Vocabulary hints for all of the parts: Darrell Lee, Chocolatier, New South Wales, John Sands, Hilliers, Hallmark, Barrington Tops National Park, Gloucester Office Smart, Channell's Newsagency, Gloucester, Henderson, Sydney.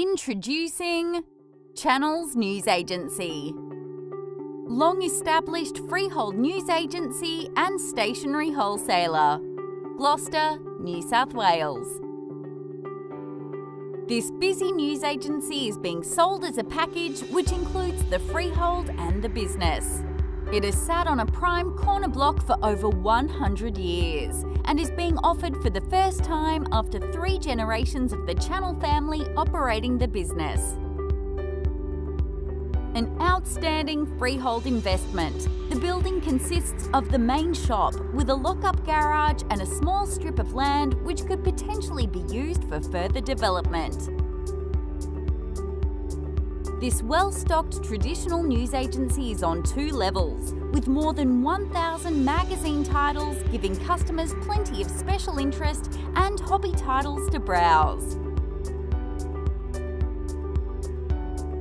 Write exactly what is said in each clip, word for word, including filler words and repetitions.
Introducing Channell's Newsagency. Long-established freehold newsagency and stationery wholesaler, Gloucester, New South Wales. This busy newsagency is being sold as a package which includes the freehold and the business. It has sat on a prime corner block for over one hundred years and is being offered for the first time after three generations of the Channell family operating the business. An outstanding freehold investment, the building consists of the main shop with a lock-up garage and a small strip of land which could potentially be used for further development. This well-stocked traditional newsagency is on two levels, with more than one thousand magazine titles giving customers plenty of special interest and hobby titles to browse.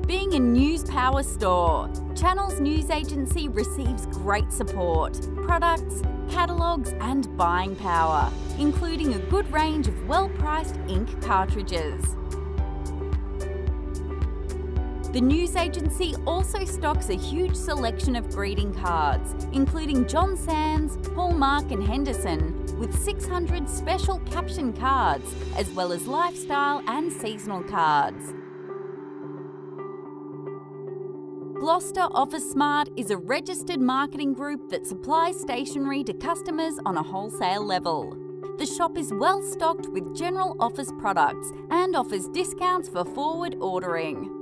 Being a news power store, Channell's Newsagency receives great support, products, catalogues and buying power, including a good range of well-priced ink cartridges. The newsagency also stocks a huge selection of greeting cards, including John Sands, Hallmark and Henderson, with six hundred special caption cards, as well as lifestyle and seasonal cards. Gloucester Office Smart is a registered marketing group that supplies stationery to customers on a wholesale level. The shop is well stocked with general office products and offers discounts for forward ordering.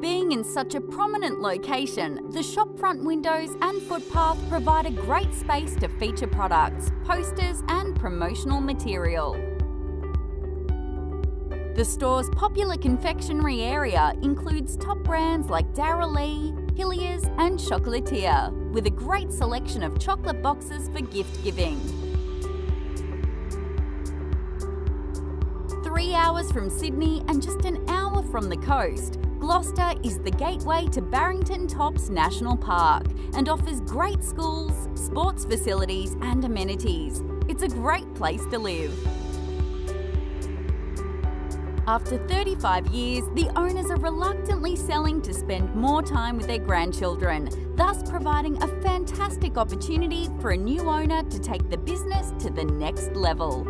Being in such a prominent location, the shop front windows and footpath provide a great space to feature products, posters and promotional material. The store's popular confectionery area includes top brands like Darrell Lee, Hilliers and Chocolatier, with a great selection of chocolate boxes for gift giving. Three hours from Sydney and just an hour from the coast, Gloucester is the gateway to Barrington Tops National Park and offers great schools, sports facilities and amenities. It's a great place to live. After thirty-five years, the owners are reluctantly selling to spend more time with their grandchildren, thus providing a fantastic opportunity for a new owner to take the business to the next level.